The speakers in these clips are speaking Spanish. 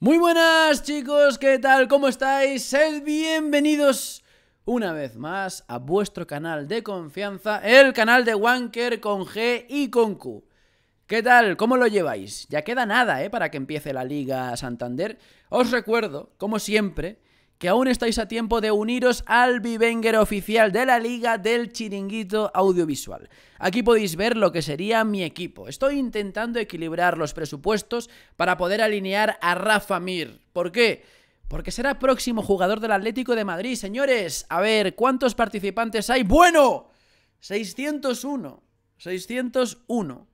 Muy buenas chicos, ¿qué tal? ¿Cómo estáis? Sed bienvenidos una vez más a vuestro canal de confianza, el canal de Wanker con G y con Q. ¿Qué tal? ¿Cómo lo lleváis? Ya queda nada, para que empiece la Liga Santander. Os recuerdo, como siempre, que aún estáis a tiempo de uniros al Vivenger oficial de la Liga del Chiringuito Audiovisual. Aquí podéis ver lo que sería mi equipo. Estoy intentando equilibrar los presupuestos para poder alinear a Rafa Mir. ¿Por qué? Porque será próximo jugador del Atlético de Madrid, señores. A ver, ¿cuántos participantes hay? ¡Bueno! 601. 601.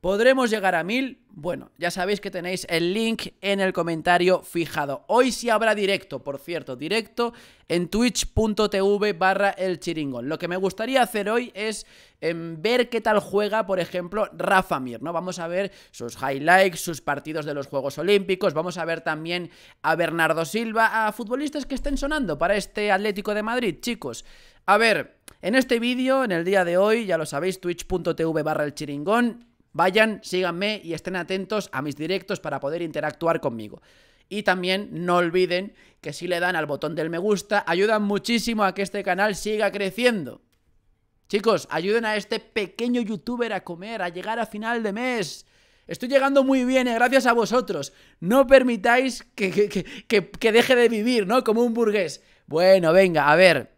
¿Podremos llegar a 1000? Bueno, ya sabéis que tenéis el link en el comentario fijado. Hoy sí habrá directo, por cierto, directo en twitch.tv/elchiringón. Lo que me gustaría hacer hoy es ver qué tal juega, por ejemplo, Rafa Mir, ¿no? Vamos a ver sus highlights, sus partidos de los Juegos Olímpicos. Vamos a ver también a Bernardo Silva, a futbolistas que estén sonando para este Atlético de Madrid, chicos. A ver, en este vídeo, en el día de hoy, ya lo sabéis, twitch.tv/elchiringón. Vayan, síganme y estén atentos a mis directos para poder interactuar conmigo. Y también no olviden que si le dan al botón del me gusta, ayudan muchísimo a que este canal siga creciendo. Chicos, ayuden a este pequeño youtuber a comer, a llegar a final de mes. Estoy llegando muy bien, gracias a vosotros. No permitáis que deje de vivir, ¿no? Como un burgués. Bueno, venga, a ver.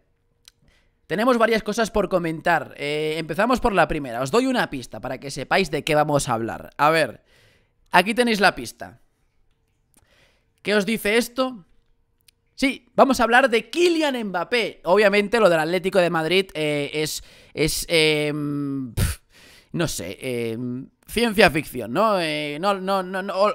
Tenemos varias cosas por comentar. Empezamos por la primera. Os doy una pista para que sepáis de qué vamos a hablar. A ver, aquí tenéis la pista. ¿Qué os dice esto? Sí, vamos a hablar de Kylian Mbappé. Obviamente lo del Atlético de Madrid es ciencia ficción, ¿no? No,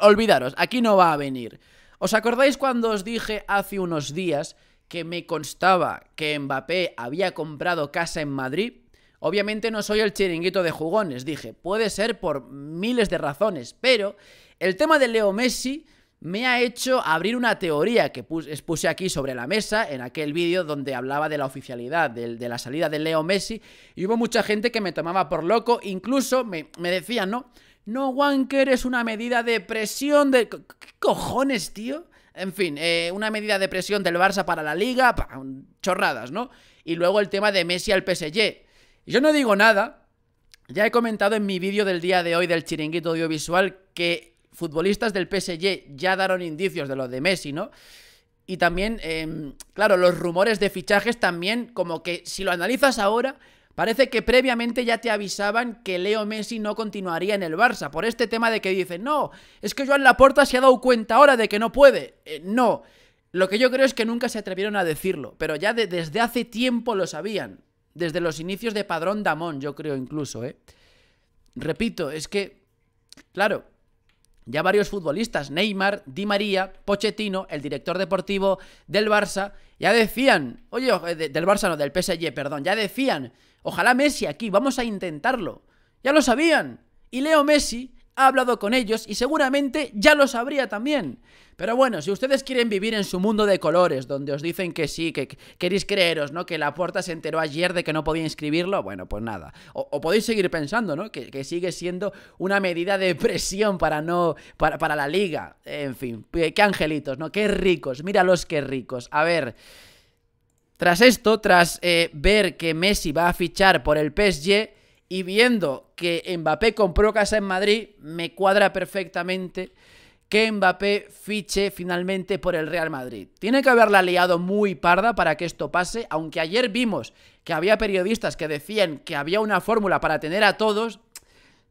olvidaros, aquí no va a venir. ¿Os acordáis cuando os dije hace unos días que me constaba que Mbappé había comprado casa en Madrid? Obviamente no soy el chiringuito de jugones, dije, puede ser por miles de razones, pero el tema de Leo Messi me ha hecho abrir una teoría que puse aquí sobre la mesa en aquel vídeo donde hablaba de la oficialidad, de la salida de Leo Messi, y hubo mucha gente que me tomaba por loco, incluso me decían, no, Wanker, es una medida de presión de... ¿Qué cojones, tío? En fin, una medida de presión del Barça para la Liga, chorradas, ¿no? Y luego el tema de Messi al PSG. Yo no digo nada, ya he comentado en mi vídeo del día de hoy del Chiringuito Audiovisual que futbolistas del PSG ya daron indicios de lo de Messi, ¿no? Y también, claro, los rumores de fichajes también, como que si lo analizas ahora, parece que previamente ya te avisaban que Leo Messi no continuaría en el Barça, por este tema de que dicen, no, es que Joan Laporta se ha dado cuenta ahora de que no puede. No, lo que yo creo es que nunca se atrevieron a decirlo, pero ya desde hace tiempo lo sabían, desde los inicios de Padrón Damón, yo creo incluso, Repito, es que, claro, ya varios futbolistas, Neymar, Di María, Pochettino, el director deportivo del Barça, ya decían, oye, del Barça no, del PSG, perdón, ya decían, ojalá Messi aquí, vamos a intentarlo. Ya lo sabían. Y Leo Messi ha hablado con ellos y seguramente ya lo sabría también. Pero bueno, si ustedes quieren vivir en su mundo de colores, donde os dicen que sí, que queréis creeros, ¿no? Que Laporta se enteró ayer de que no podía inscribirlo, bueno, pues nada. O podéis seguir pensando, ¿no? Que sigue siendo una medida de presión para la Liga. En fin, qué angelitos, ¿no? Qué ricos, míralos qué ricos. A ver... Tras esto, tras ver que Messi va a fichar por el PSG y viendo que Mbappé compró casa en Madrid, me cuadra perfectamente que Mbappé fiche finalmente por el Real Madrid. Tiene que haberla liado muy parda para que esto pase, aunque ayer vimos que había periodistas que decían que había una fórmula para tener a todos.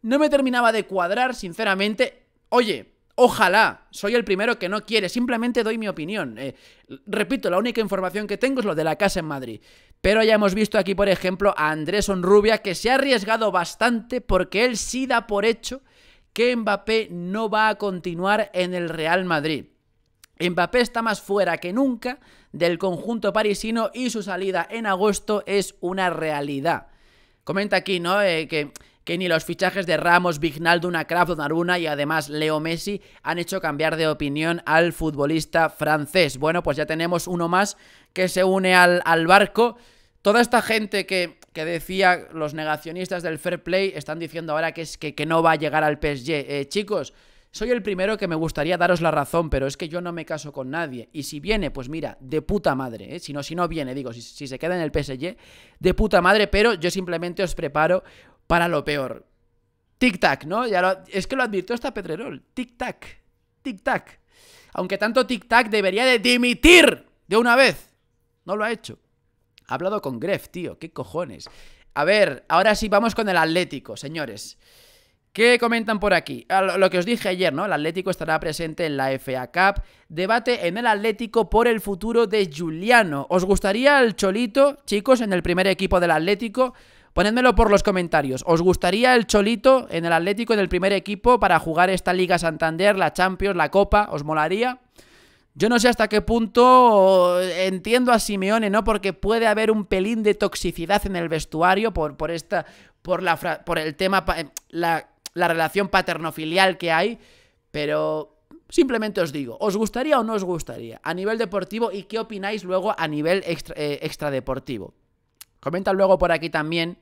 No me terminaba de cuadrar, sinceramente. Oye... Ojalá, soy el primero que no quiere, simplemente doy mi opinión. Repito, la única información que tengo es lo de la casa en Madrid. Pero ya hemos visto aquí, por ejemplo, a Andrés Onrubia, que se ha arriesgado bastante porque él sí da por hecho que Mbappé no va a continuar en el Real Madrid. Mbappé está más fuera que nunca del conjunto parisino y su salida en agosto es una realidad. Comenta aquí, ¿no? Que ni los fichajes de Ramos, Vignal, Duna, Kraft, Naruna y además Leo Messi han hecho cambiar de opinión al futbolista francés. Bueno, pues ya tenemos uno más que se une al barco. Toda esta gente que decía, los negacionistas del fair play, están diciendo ahora que no va a llegar al PSG. Chicos, Soy el primero que me gustaría daros la razón, pero es que yo no me caso con nadie. Y si viene, pues mira, de puta madre, ¿eh? Si no viene, digo, si se queda en el PSG, de puta madre, pero yo simplemente os preparo para lo peor. Tic-tac, ¿no? Es que lo advirtió hasta Petrerol. Tic-tac, tic-tac. Aunque tanto tic-tac, debería de dimitir de una vez. No lo ha hecho. Ha hablado con Gref, tío, qué cojones. A ver, ahora sí vamos con el Atlético, señores. ¿Qué comentan por aquí? Lo que os dije ayer, ¿no? El Atlético estará presente en la FA Cup. Debate en el Atlético por el futuro de Giuliano. ¿Os gustaría el Cholito, chicos, en el primer equipo del Atlético? Ponedmelo por los comentarios. ¿Os gustaría el Cholito en el Atlético, en el primer equipo, para jugar esta Liga Santander, la Champions, la Copa? ¿Os molaría? Yo no sé hasta qué punto entiendo a Simeone, ¿no? Porque puede haber un pelín de toxicidad en el vestuario por el tema, la relación paterno-filial que hay, pero simplemente os digo, ¿os gustaría o no os gustaría? A nivel deportivo, ¿y qué opináis luego a nivel extradeportivo? Comentan luego por aquí también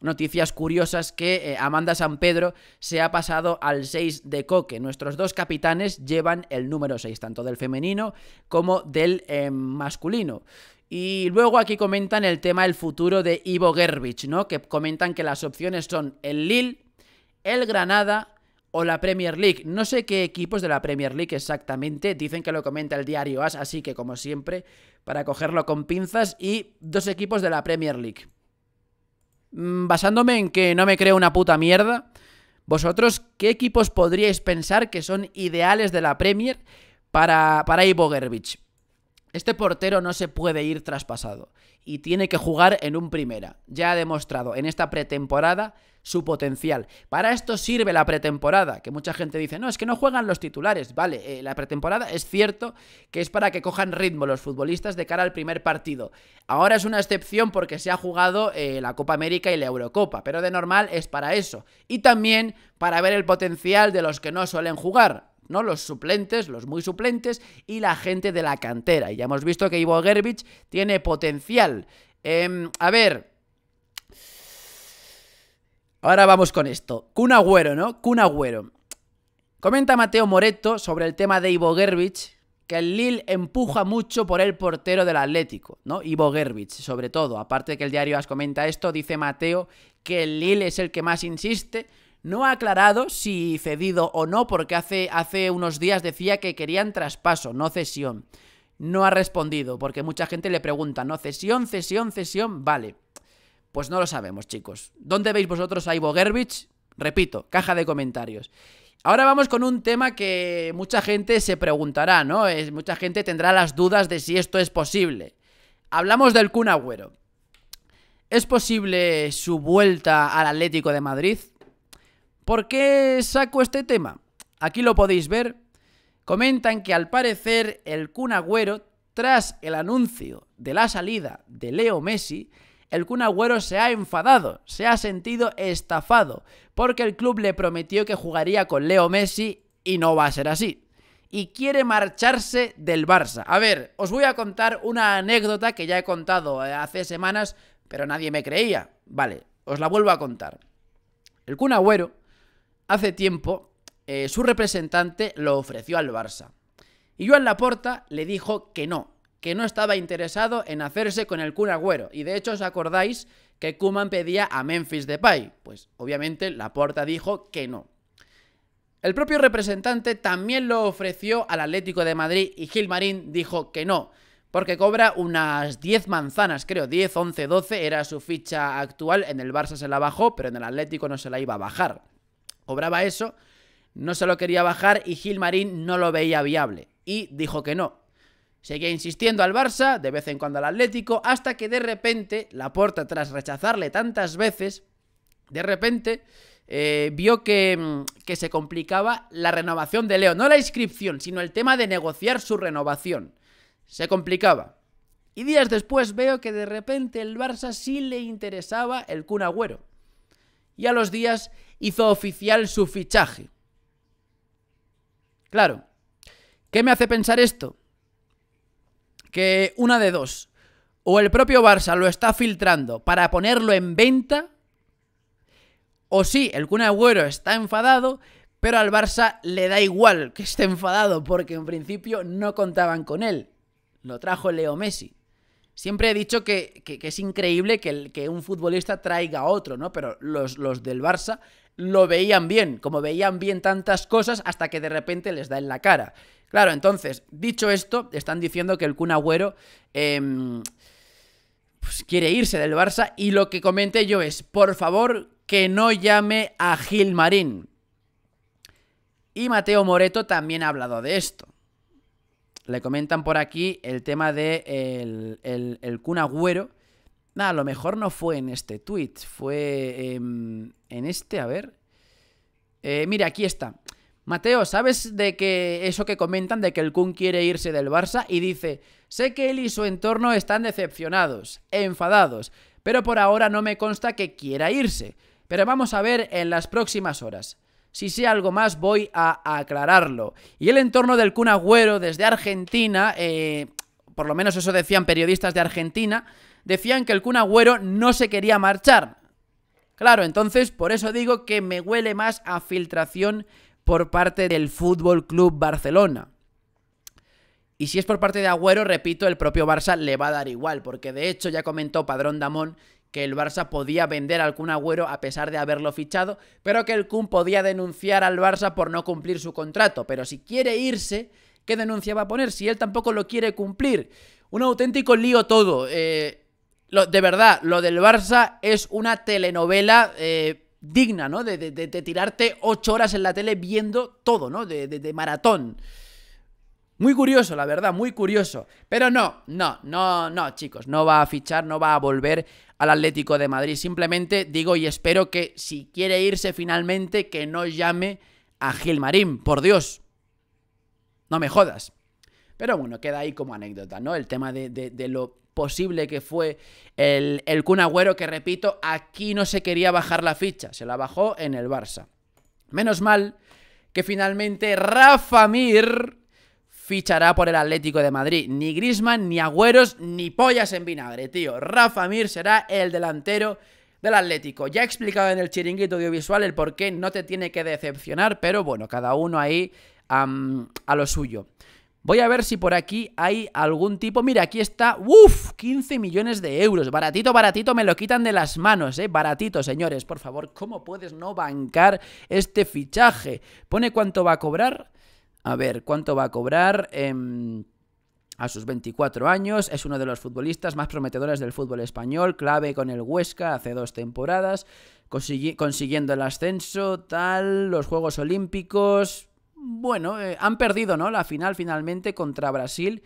noticias curiosas que Amanda Sampedro se ha pasado al 6 de Coque. Nuestros dos capitanes llevan el número 6, tanto del femenino como del masculino. Y luego aquí comentan el tema del futuro de Ivo Gerbic, ¿no? Que comentan que las opciones son el Lille, el Granada o la Premier League. No sé qué equipos de la Premier League exactamente, dicen que lo comenta el diario AS, así que como siempre, para cogerlo con pinzas, y dos equipos de la Premier League. Basándome en que no me creo una puta mierda, ¿vosotros qué equipos podríais pensar que son ideales de la Premier para Ivo Gerbic? Este portero no se puede ir traspasado y tiene que jugar en un primera. Ya ha demostrado en esta pretemporada su potencial. Para esto sirve la pretemporada, que mucha gente dice, no, es que no juegan los titulares. Vale, la pretemporada es cierto que es para que cojan ritmo los futbolistas de cara al primer partido. Ahora es una excepción porque se ha jugado la Copa América y la Eurocopa, pero de normal es para eso. Y también para ver el potencial de los que no suelen jugar, ¿no? Los suplentes, los muy suplentes y la gente de la cantera. Y ya hemos visto que Ivo Gerbic tiene potencial. A ver, ahora vamos con esto. Kun Agüero, ¿no? Kun Agüero. Comenta Mateo Moreto sobre el tema de Ivo Gerbic, que el Lille empuja mucho por el portero del Atlético, ¿no? Ivo Gerbic, sobre todo. Aparte de que el diario AS comenta esto, dice Mateo que el Lille es el que más insiste. No ha aclarado si cedido o no, porque hace unos días decía que querían traspaso, no cesión. No ha respondido, porque mucha gente le pregunta, ¿no? Cesión, vale. Pues no lo sabemos, chicos. ¿Dónde veis vosotros a Ivo Gerbic? Repito, caja de comentarios. Ahora vamos con un tema que mucha gente se preguntará, ¿no? Mucha gente tendrá las dudas de si esto es posible. Hablamos del Kun Agüero. ¿Es posible su vuelta al Atlético de Madrid? ¿Por qué saco este tema? Aquí lo podéis ver. Comentan que al parecer el Kun Agüero, tras el anuncio de la salida de Leo Messi, el Kun Agüero se ha enfadado, se ha sentido estafado, porque el club le prometió que jugaría con Leo Messi y no va a ser así. Y quiere marcharse del Barça. A ver, os voy a contar una anécdota que ya he contado hace semanas, pero nadie me creía. Vale, os la vuelvo a contar. El Kun Agüero, hace tiempo, su representante lo ofreció al Barça. Y Joan Laporta le dijo que no estaba interesado en hacerse con el Kun Agüero. Y de hecho, ¿os acordáis que Koeman pedía a Memphis Depay? Pues obviamente Laporta dijo que no. El propio representante también lo ofreció al Atlético de Madrid y Gil Marín dijo que no, porque cobra unas 10 manzanas, creo, 10, 11, 12, era su ficha actual. En el Barça se la bajó, pero en el Atlético no se la iba a bajar. Cobraba eso, no se lo quería bajar y Gil Marín no lo veía viable y dijo que no. Seguía insistiendo al Barça, de vez en cuando al Atlético, hasta que de repente Laporta, tras rechazarle tantas veces, de repente vio que se complicaba la renovación de Leo. No la inscripción, sino el tema de negociar su renovación. Se complicaba. Y días después veo que de repente el Barça sí le interesaba el Kun Agüero. Y a los días hizo oficial su fichaje. Claro, ¿qué me hace pensar esto? Que una de dos, o el propio Barça lo está filtrando para ponerlo en venta, o sí, el Kun Agüero está enfadado, pero al Barça le da igual que esté enfadado porque en principio no contaban con él. Lo trajo Leo Messi. Siempre he dicho que es increíble que un futbolista traiga a otro, ¿no? Pero los del Barça lo veían bien, como veían bien tantas cosas hasta que de repente les da en la cara. Claro, entonces, dicho esto, están diciendo que el Kun Agüero pues quiere irse del Barça, y lo que comenté yo es, por favor, que no llame a Gil Marín. Y Mateo Moreto también ha hablado de esto. Le comentan por aquí el tema de el Kun Agüero. Nada, a lo mejor no fue en este tweet, fue en este, a ver. Mira, aquí está. Mateo, ¿sabes de que eso que comentan de que el Kun quiere irse del Barça? Y dice, sé que él y su entorno están decepcionados, enfadados, pero por ahora no me consta que quiera irse. Pero vamos a ver en las próximas horas. Si sé algo más voy a aclararlo. Y el entorno del Kun Agüero desde Argentina, por lo menos eso decían periodistas de Argentina, decían que el Kun Agüero no se quería marchar. Claro, entonces por eso digo que me huele más a filtración por parte del Fútbol Club Barcelona. Y si es por parte de Agüero, repito, el propio Barça le va a dar igual, porque de hecho ya comentó Padrón Damón que el Barça podía vender al Kun Agüero a pesar de haberlo fichado, pero que el Kun podía denunciar al Barça por no cumplir su contrato. Pero si quiere irse, ¿qué denuncia va a poner? Si él tampoco lo quiere cumplir. Un auténtico lío todo. De verdad, lo del Barça es una telenovela digna, ¿no? De tirarte 8 horas en la tele viendo todo, ¿no? De maratón. Muy curioso, la verdad, muy curioso. Pero no, chicos, no va a fichar, no va a volver al Atlético de Madrid. Simplemente digo y espero que si quiere irse finalmente, que no llame a Gil Marín, por Dios. No me jodas. Pero bueno, queda ahí como anécdota, ¿no? El tema de lo posible que fue el Kun Agüero, que repito, aquí no se quería bajar la ficha, se la bajó en el Barça. Menos mal que finalmente Rafa Mir fichará por el Atlético de Madrid. Ni Griezmann, ni Agüeros, ni pollas en vinagre, tío. Rafa Mir será el delantero del Atlético. Ya he explicado en el Chiringuito Audiovisual el por qué no te tiene que decepcionar, pero bueno, cada uno ahí a lo suyo. Voy a ver si por aquí hay algún tipo... Mira, aquí está... ¡Uf! 15 millones de euros. Baratito, baratito, me lo quitan de las manos, ¿eh? Baratito, señores. Por favor, ¿cómo puedes no bancar este fichaje? Pone cuánto va a cobrar... A ver, ¿cuánto va a cobrar? A sus 24 años, es uno de los futbolistas más prometedores del fútbol español, clave con el Huesca hace 2 temporadas, consiguiendo el ascenso, tal, los Juegos Olímpicos... Bueno, han perdido, ¿no? La final finalmente contra Brasil,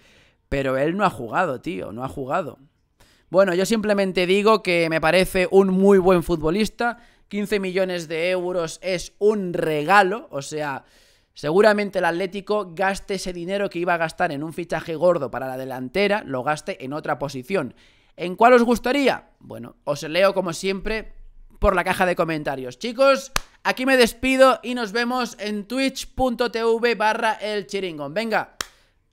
pero él no ha jugado, tío, no ha jugado. Bueno, yo simplemente digo que me parece un muy buen futbolista, 15 millones de euros es un regalo, o sea... Seguramente el Atlético gaste ese dinero que iba a gastar en un fichaje gordo para la delantera, lo gaste en otra posición. ¿En cuál os gustaría? Bueno, os leo como siempre por la caja de comentarios. Chicos, aquí me despido y nos vemos en twitch.tv/elchiringón. Venga,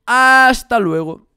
hasta luego.